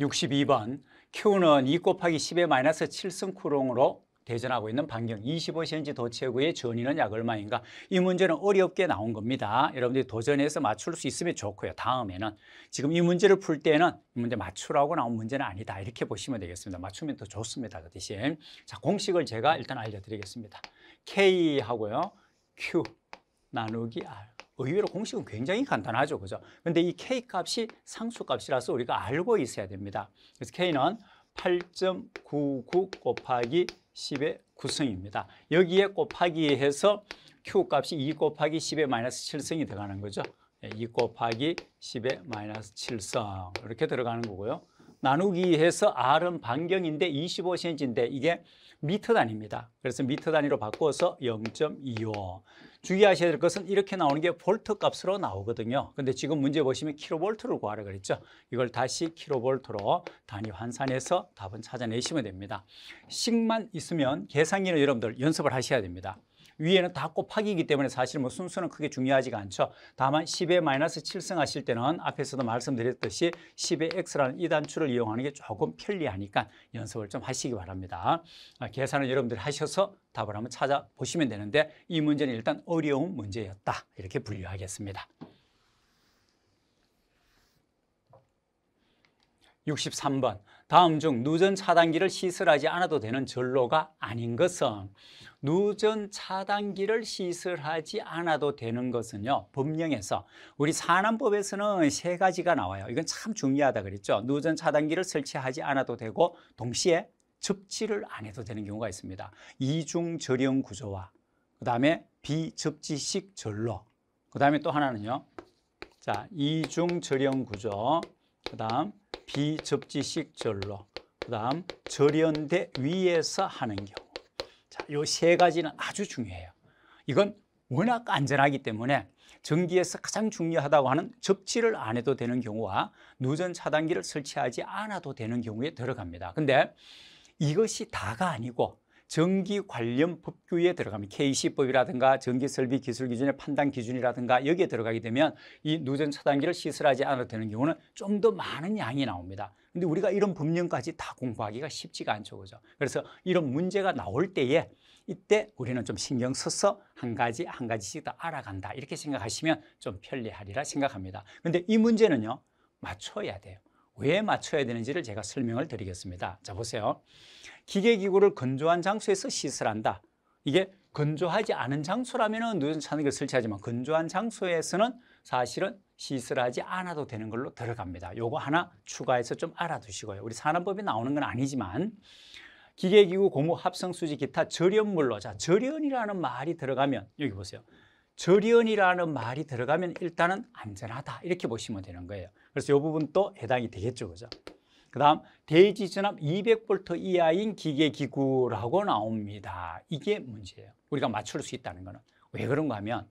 62번 Q는 2 곱하기 10의 마이너스 7승쿠롱으로 대전하고 있는 반경 25cm 도체구의 전위는 약 얼마인가. 이 문제는 어렵게 나온 겁니다. 여러분들이 도전해서 맞출 수 있으면 좋고요. 다음에는 지금 이 문제를 풀 때는 이 문제 맞추라고 나온 문제는 아니다. 이렇게 보시면 되겠습니다. 맞추면 더 좋습니다. 그 대신 자, 공식을 제가 일단 알려드리겠습니다. K하고요 Q 나누기 R. 의외로 공식은 굉장히 간단하죠. 그죠? 근데 이 K값이 상수값이라서 우리가 알고 있어야 됩니다. 그래서 K는 8.99 곱하기 10의 9승입니다. 여기에 곱하기 해서 Q값이 2 곱하기 10의 마이너스 7승이 들어가는 거죠. 2 곱하기 10의 마이너스 7승 이렇게 들어가는 거고요. 나누기 해서 R은 반경인데 25cm인데 이게 미터 단위입니다. 그래서 미터 단위로 바꿔서 0.25. 주의하셔야 될 것은 이렇게 나오는 게 볼트 값으로 나오거든요. 근데 지금 문제 보시면 킬로볼트를 구하라 그랬죠. 이걸 다시 킬로볼트로 단위 환산해서 답은 찾아내시면 됩니다. 식만 있으면 계산기는 여러분들 연습을 하셔야 됩니다. 위에는 다 곱하기이기 때문에 사실 뭐 순수는 크게 중요하지가 않죠. 다만 10의 마이너스 7승 하실 때는 앞에서도 말씀드렸듯이 10의 x라는 이 단추를 이용하는 게 조금 편리하니까 연습을 좀 하시기 바랍니다. 계산을 여러분들이 하셔서 답을 한번 찾아보시면 되는데 이 문제는 일단 어려운 문제였다. 이렇게 분류하겠습니다. 63번. 다음 중 누전 차단기를 시설하지 않아도 되는 전로가 아닌 것은? 누전 차단기를 시설하지 않아도 되는 것은요, 법령에서 우리 산안법에서는 세 가지가 나와요. 이건 참 중요하다 그랬죠. 누전 차단기를 설치하지 않아도 되고 동시에 접지를 안 해도 되는 경우가 있습니다. 이중 절용 구조와 그다음에 비접지식 전로, 그다음에 또 하나는요, 자 이중 절용 구조, 그다음 비접지식 절로, 그다음 절연대 위에서 하는 경우. 자, 요 세 가지는 아주 중요해요. 이건 워낙 안전하기 때문에 전기에서 가장 중요하다고 하는 접지를 안 해도 되는 경우와 누전 차단기를 설치하지 않아도 되는 경우에 들어갑니다. 근데 이것이 다가 아니고 전기 관련 법규에 들어가면 KC법이라든가 전기설비기술기준의 판단기준이라든가 여기에 들어가게 되면 이 누전 차단기를 시설하지 않아도 되는 경우는 좀 더 많은 양이 나옵니다. 근데 우리가 이런 법령까지 다 공부하기가 쉽지가 않죠. 그죠? 그래서 이런 문제가 나올 때에 이때 우리는 좀 신경 써서 한 가지씩 다 알아간다. 이렇게 생각하시면 좀 편리하리라 생각합니다. 근데 이 문제는요, 맞춰야 돼요. 왜 맞춰야 되는지를 제가 설명을 드리겠습니다. 자, 보세요. 기계기구를 건조한 장소에서 시설한다. 이게 건조하지 않은 장소라면 누전 차단기를 설치하지만 건조한 장소에서는 사실은 시설하지 않아도 되는 걸로 들어갑니다. 요거 하나 추가해서 좀 알아두시고요. 우리 산안법에 나오는 건 아니지만 기계기구, 고무, 합성수지, 기타, 절연물로. 자, 절연이라는 말이 들어가면 여기 보세요. 절연이라는 말이 들어가면 일단은 안전하다. 이렇게 보시면 되는 거예요. 그래서 이 부분도 해당이 되겠죠. 그죠? 그 다음, 대지전압 200V 이하인 기계기구라고 나옵니다. 이게 문제예요. 우리가 맞출 수 있다는 거는. 왜 그런가 하면,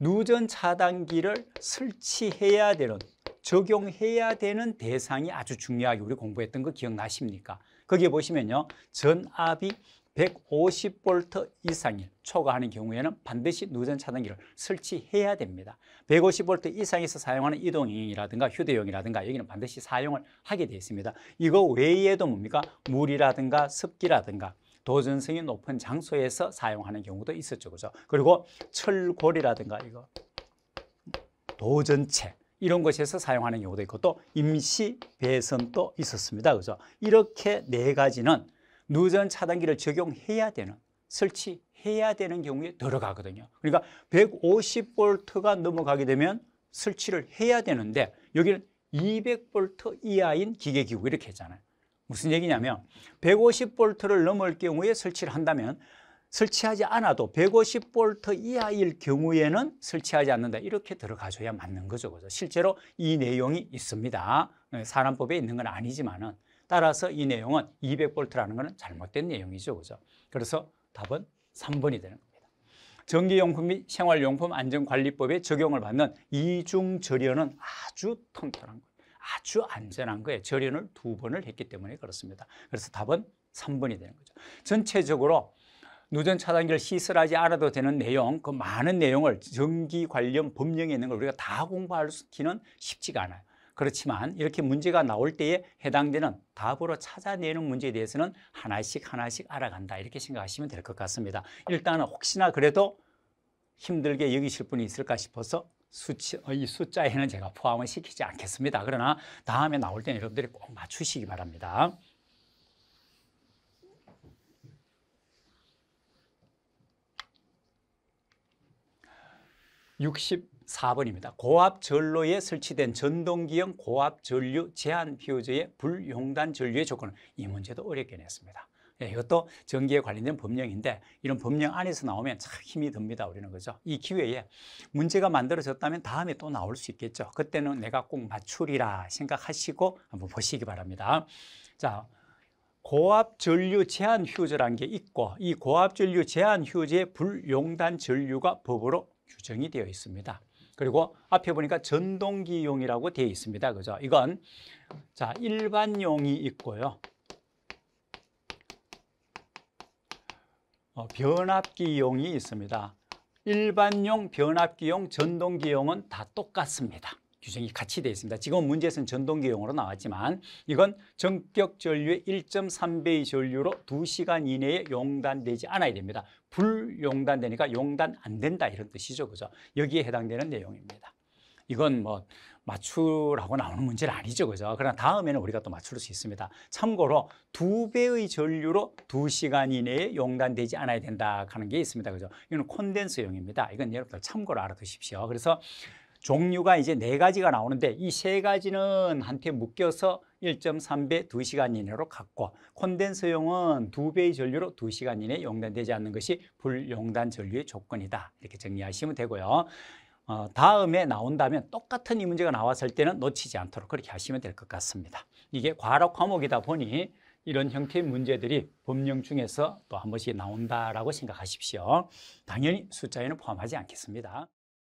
누전 차단기를 설치해야 되는, 적용해야 되는 대상이 아주 중요하게 우리 공부했던 거 기억나십니까? 거기에 보시면요. 전압이 150V 이상을 초과하는 경우에는 반드시 누전 차단기를 설치해야 됩니다. 150V 이상에서 사용하는 이동용이라든가 휴대용이라든가 여기는 반드시 사용을 하게 되어 있습니다. 이거 외에도 뭡니까? 물이라든가 습기라든가 도전성이 높은 장소에서 사용하는 경우도 있었죠. 그죠? 그리고 철골이라든가 이거 도전체 이런 곳에서 사용하는 경우도 있고 또 임시 배선도 있었습니다. 그죠? 이렇게 네 가지는 누전 차단기를 적용해야 되는, 설치해야 되는 경우에 들어가거든요. 그러니까 150V가 넘어가게 되면 설치를 해야 되는데 여기는 200V 이하인 기계기구 이렇게 했잖아요. 무슨 얘기냐면 150V를 넘을 경우에 설치를 한다면 설치하지 않아도 150V 이하일 경우에는 설치하지 않는다. 이렇게 들어가줘야 맞는 거죠. 그죠? 실제로 이 내용이 있습니다. 산안법에 있는 건 아니지만은 따라서 이 내용은 200V라는 것은 잘못된 내용이죠. 그죠? 그래서 답은 3번이 되는 겁니다. 전기용품 및 생활용품 안전관리법에 적용을 받는 이중절연은 아주 통통한 거예요. 아주 안전한 거예요. 절연을 2번을 했기 때문에 그렇습니다. 그래서 답은 3번이 되는 거죠. 전체적으로 누전 차단기를 시설하지 않아도 되는 내용, 그 많은 내용을 전기 관련 법령에 있는 걸 우리가 다 공부하기는 쉽지가 않아요. 그렇지만 이렇게 문제가 나올 때에 해당되는 답으로 찾아내는 문제에 대해서는 하나씩 하나씩 알아간다, 이렇게 생각하시면 될 것 같습니다. 일단은 혹시나 그래도 힘들게 여기실 분이 있을까 싶어서 이 숫자에는 제가 포함을 시키지 않겠습니다. 그러나 다음에 나올 때는 여러분들이 꼭 맞추시기 바랍니다. (64번입니다) 고압전로에 설치된 전동기형 고압전류 제한비호저의 불용단 전류의 조건은, 이 문제도 어렵게 냈습니다. 예, 이것도 전기에 관련된 법령인데 이런 법령 안에서 나오면 참 힘이 듭니다, 우리는. 그죠? 이 기회에 문제가 만들어졌다면 다음에 또 나올 수 있겠죠. 그때는 내가 꼭 맞추리라 생각하시고 한번 보시기 바랍니다. 자, 고압전류 제한휴저라는 게 있고, 이 고압전류 제한휴저의 불용단 전류가 법으로 규정이 되어 있습니다. 그리고 앞에 보니까 전동기용이라고 되어 있습니다. 그죠? 이건 자, 일반용이 있고요. 변압기용이 있습니다. 일반용, 변압기용, 전동기용은 다 똑같습니다. 규정이 같이 되어 있습니다. 지금 문제에서는 전동기용으로 나왔지만 이건 전격 전류의 1.3배의 전류로 2시간 이내에 용단되지 않아야 됩니다. 불용단되니까 용단 안 된다, 이런 뜻이죠. 그죠? 여기에 해당되는 내용입니다. 이건 뭐 맞추라고 나오는 문제는 아니죠. 그죠? 그러나 다음에는 우리가 또 맞출 수 있습니다. 참고로 2배의 전류로 2시간 이내에 용단되지 않아야 된다 하는 게 있습니다. 그죠? 이건 콘덴서용입니다. 이건 여러분들 참고로 알아두십시오. 그래서 종류가 이제 4가지가 나오는데 이 3가지는 한테 묶여서 1.3배 2시간 이내로 갔고, 콘덴서용은 2배의 전류로 2시간 이내에 용단되지 않는 것이 불용단 전류의 조건이다, 이렇게 정리하시면 되고요. 다음에 나온다면 똑같은 이 문제가 나왔을 때는 놓치지 않도록 그렇게 하시면 될 것 같습니다. 이게 과로 과목이다 보니 이런 형태의 문제들이 법령 중에서 또 한 번씩 나온다라고 생각하십시오. 당연히 숫자에는 포함하지 않겠습니다.